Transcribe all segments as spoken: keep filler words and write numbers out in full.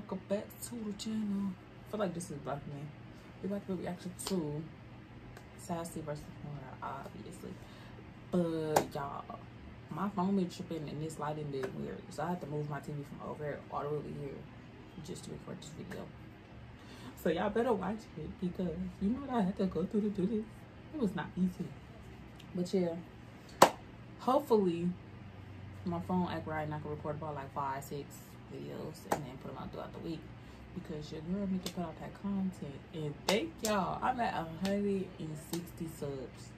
welcome back to the channel. I feel like this is blocking me. We're about to be reaction to Sassy versus Horror, obviously. But y'all, my phone been tripping and this lighting did weird, so I had to move my T V from over here all the way here just to record this video. So y'all better watch it because you know what I had to go through to do this. It was not easy. But yeah, hopefully my phone act right and I can record about like five, six videos and then put them out throughout the week, because your girl need to put out that content. And thank y'all, I'm at one hundred sixty subs.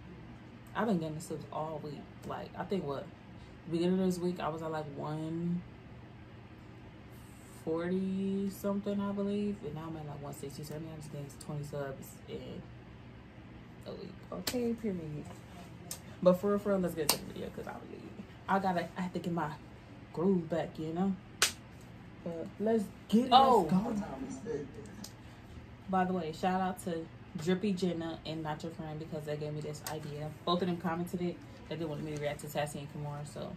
I've been getting the subs all week. Like, I think what, beginning of this week, I was at like one forty something, I believe. And now I'm at like one sixty, so I mean, I'm just getting twenty subs in a week. Okay, period. But for real, for real, let's get to the video, because I really, I gotta, I have to get my groove back, you know? But let's get it. Oh, let's go. By the way, shout out to Drippy Jenna and Not Your Friend, because they gave me this idea. Both of them commented it. They didn't want me to react to Sassy and Kimora, so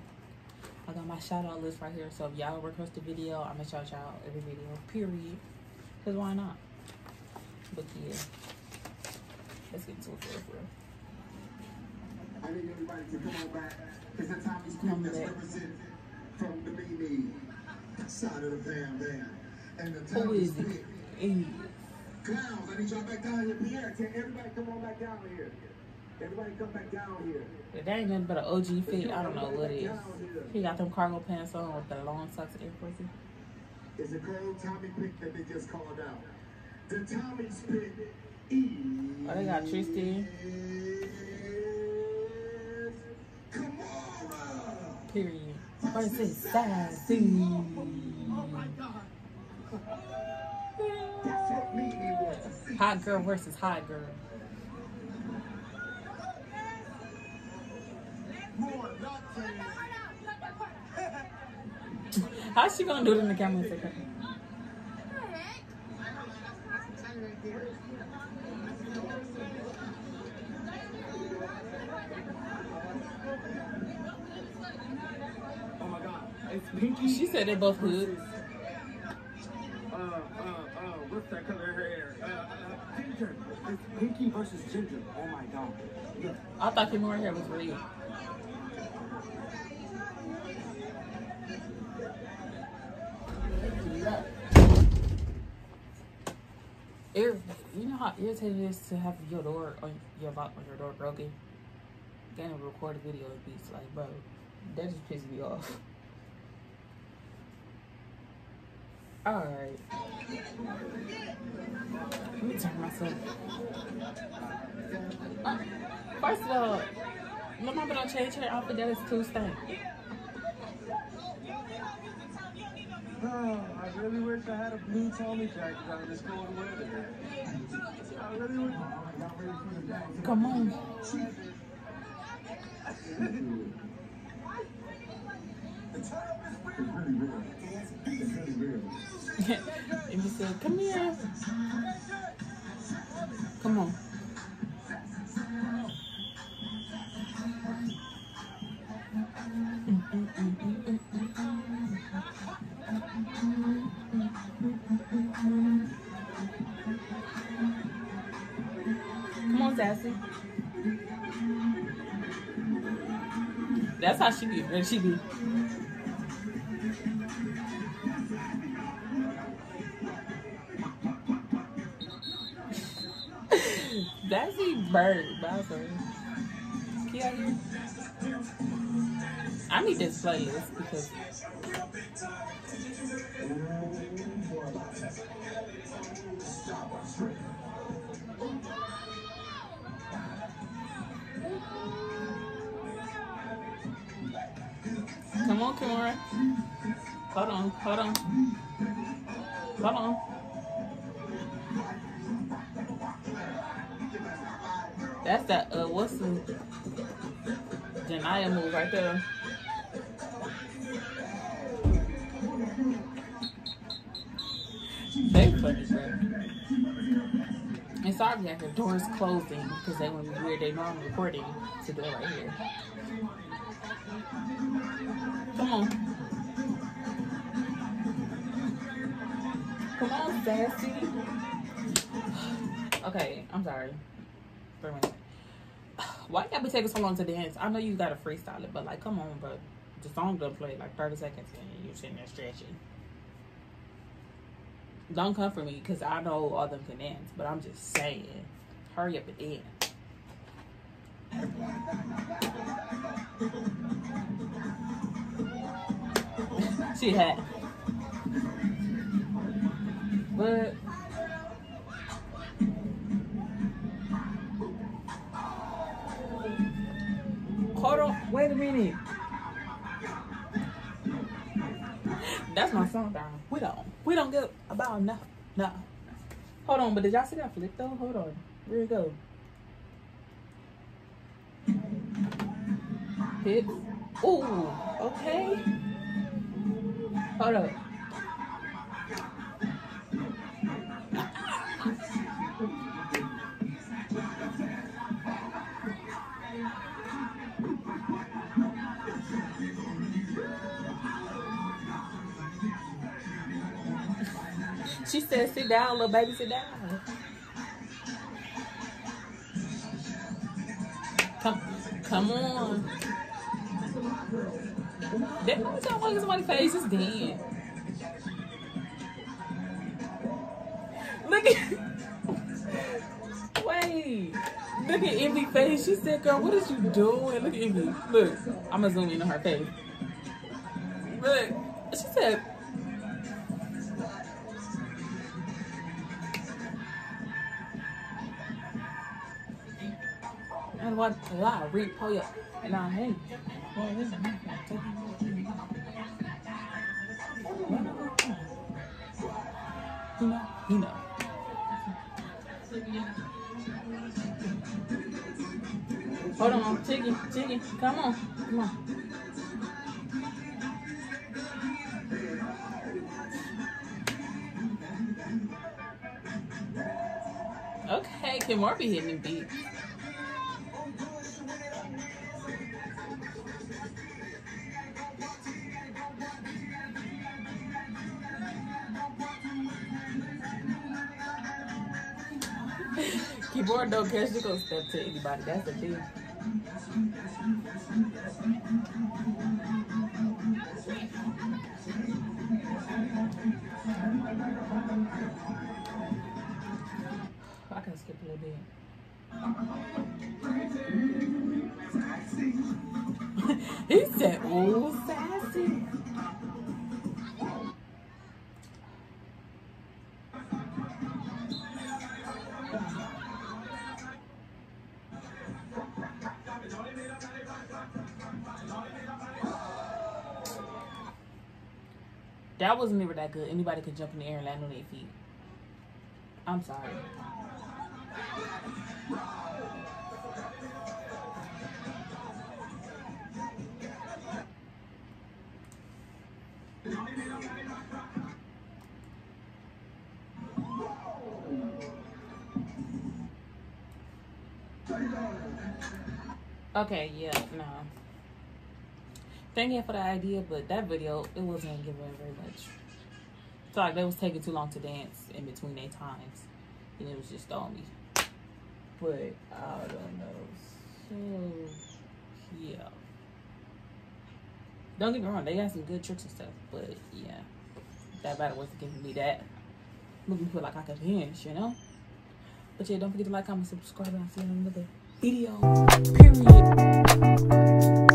I got my shout out list right here. So if y'all request a video, I'm gonna shout out every video, period. Because why not? But yeah, let's get into it for real. I need everybody to come on back. It's the time is coming that's represented from the B B side of the fam there. And the time is big. Clowns, I need y'all back down here. Pierre, can everybody come on back down here? Everybody come back down here. That ain't nothing but an O G fit. I don't know what it is. He got them cargo pants on with the long socks and everything. It's a cold Tommy pick that they just called out. The Tommy's pick is... Oh, they got Tristan. Kimora. Period. Versus Sassy. Oh my God. Hot girl versus hot girl. How's she gonna do it in the camera? Oh my God! It's Pinky. She said they both hood. Uh, uh, uh, what's that color of hair? Uh, uh, ginger. It's Pinky versus Ginger. Oh my God. Yeah. I thought Kimora hair was real. Ear, you know how irritating it is to have your door on your lock on your door broken? Then record a video of beats like, bro, that just pisses me off. All right. Let me turn myself. Uh, first of all, my mama don't change her outfit. That is too stank. Oh, I really wish I had a blue Tommy jacket out of this cold weather. I really wish. Come on. And he said, come here. Come on. Come on, Sassy. That's how she be. Or she be. That's a bird, Bowser. I need this playlist because come on, Kimora. Hold on, hold on, hold on. That's that, uh, what's the Janaya move right there. They funny, bro. It's obviously like the door's closing because they went weird. They know I'm recording to do it right here. Come on. sassy. Okay, I'm sorry. Three minutes. Why y'all be taking so long to dance? I know you gotta freestyle it, but like, come on, bro. The song done played like thirty seconds and you sitting there stretching. Don't come for me, because I know all them can dance, but I'm just saying. Hurry up and dance. She had. But. Hold on. Wait a minute. That's my song, darling. We don't. We don't get about no. No. Hold on. But did y'all see that flip, though? Hold on. Here we go. Hips. Ooh. Okay. Hold up. She said, sit down, little baby, sit down. Come, come on. That was y'all looking at somebody's face, it's dead. Look at, wait. Look at Envy's face. She said, girl, what is you doing? Look at Envy. Look, I'm gonna zoom in on her face. Look, she said, and what a lot of reap pull up and I hate. Boy, this is a man. You know, you know. Hold on, Tiggy, Tiggy, come on, come on. Okay, Kim Moore be hitting the beat. Keyboard don't catch, you gonna step to anybody. That's the thing. I can skip a little bit. He said, "Oh, sassy." That wasn't ever that good. Anybody could jump in the air and land on their feet. I'm sorry. Okay, yeah, no. Thank you for the idea, but that video, it wasn't giving very much. It's like they was taking too long to dance in between their times. And it was just on me. But I don't know. So, yeah. Don't get me wrong, they got some good tricks and stuff. But, yeah. That battle wasn't giving me that. Making me feel like I could dance, you know? But, yeah, don't forget to like, comment, subscribe, and I'll see you in another video. Period.